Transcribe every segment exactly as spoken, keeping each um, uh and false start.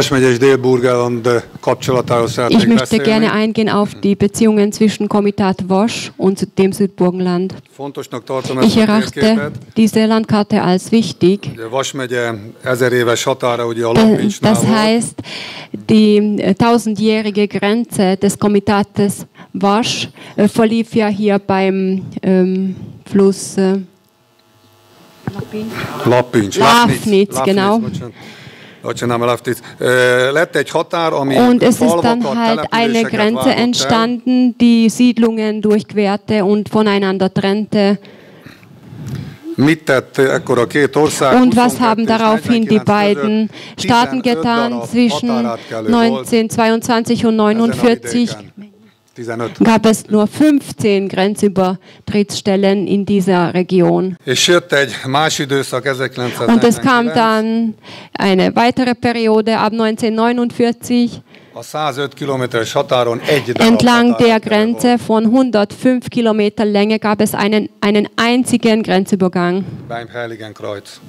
Ich möchte gerne eingehen auf die Beziehungen zwischen Komitat Vas und dem Südburgenland. Ich erachte diese Landkarte als wichtig. Das heißt, die tausendjährige Grenze des Komitates Vas verlief ja hier beim ähm, Fluss äh, Lafnitz, Lafnitz, genau. Und es ist dann halt eine Grenze entstanden, die Siedlungen durchquerte und voneinander trennte. Und was haben daraufhin die beiden Staaten getan? Zwischen neunzehnhundertzweiundzwanzig und neunzehnhundertneunundvierzig gab es nur fünfzehn Grenzübertrittsstellen in dieser Region. Und es kam dann eine weitere Periode ab neunzehnhundertneunundvierzig entlang der Grenze von hundertfünf Kilometer Länge gab es einen, einen einzigen Grenzübergang. Beim Heiligen Kreuz.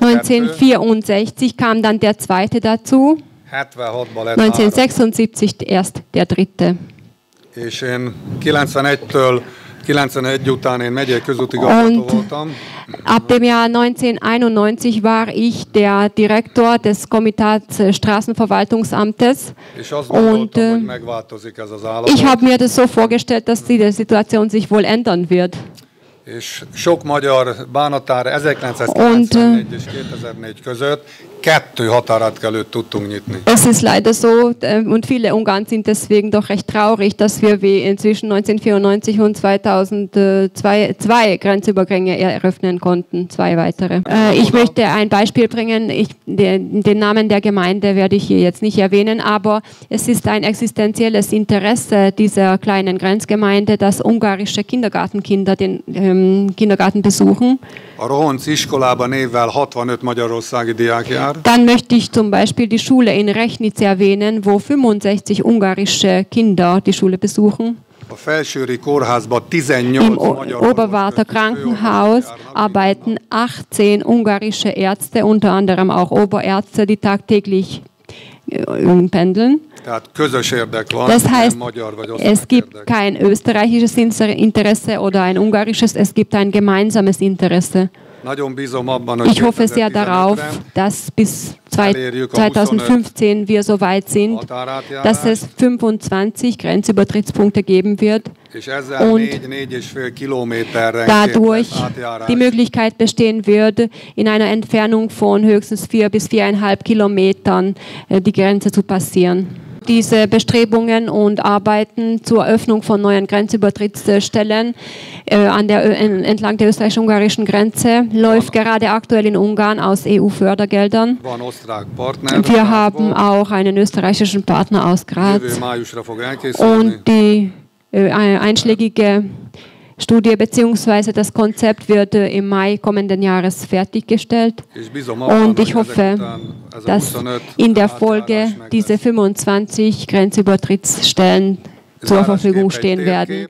neunzehnhundertvierundsechzig kam dann der zweite dazu. neunzehnhundertsechsundsiebzig erst der dritte. Und ab dem Jahr neunzehnhunderteinundneunzig war ich der Direktor des Komitats Straßenverwaltungsamtes und äh, ich habe mir das so vorgestellt, dass die Situation sich wohl ändern wird. Und es ist leider so, und viele Ungarn sind deswegen doch recht traurig, dass wir wie zwischen neunzehnhundertvierundneunzig und zweitausendzwei zwei Grenzübergänge eröffnen konnten, zwei weitere. Ich möchte ein Beispiel bringen, ich, den Namen der Gemeinde werde ich hier jetzt nicht erwähnen, aber es ist ein existenzielles Interesse dieser kleinen Grenzgemeinde, dass ungarische Kindergartenkinder den ähm, Kindergarten besuchen. Dann möchte ich zum Beispiel die Schule in Rechnitz erwähnen, wo fünfundsechzig ungarische Kinder die Schule besuchen. Im Oberwarter Krankenhaus arbeiten achtzehn ungarische Ärzte, unter anderem auch Oberärzte, die tagtäglich pendeln. Das heißt, es gibt kein österreichisches Interesse oder ein ungarisches, es gibt ein gemeinsames Interesse. Ich hoffe sehr darauf, dass bis zweitausendfünfzehn wir so weit sind, dass es fünfundzwanzig Grenzübertrittspunkte geben wird und dadurch die Möglichkeit bestehen würde, in einer Entfernung von höchstens vier bis viereinhalb Kilometern die Grenze zu passieren. Diese Bestrebungen und Arbeiten zur Eröffnung von neuen Grenzübertrittsstellen äh, an der, entlang der österreichisch-ungarischen Grenze läuft gerade aktuell in Ungarn aus E U-Fördergeldern. Wir haben auch einen österreichischen Partner aus Graz und die äh, einschlägige Studie bzw. das Konzept wird im Mai kommenden Jahres fertiggestellt und ich hoffe, dass in der Folge diese fünfundzwanzig Grenzübertrittsstellen zur Verfügung stehen werden.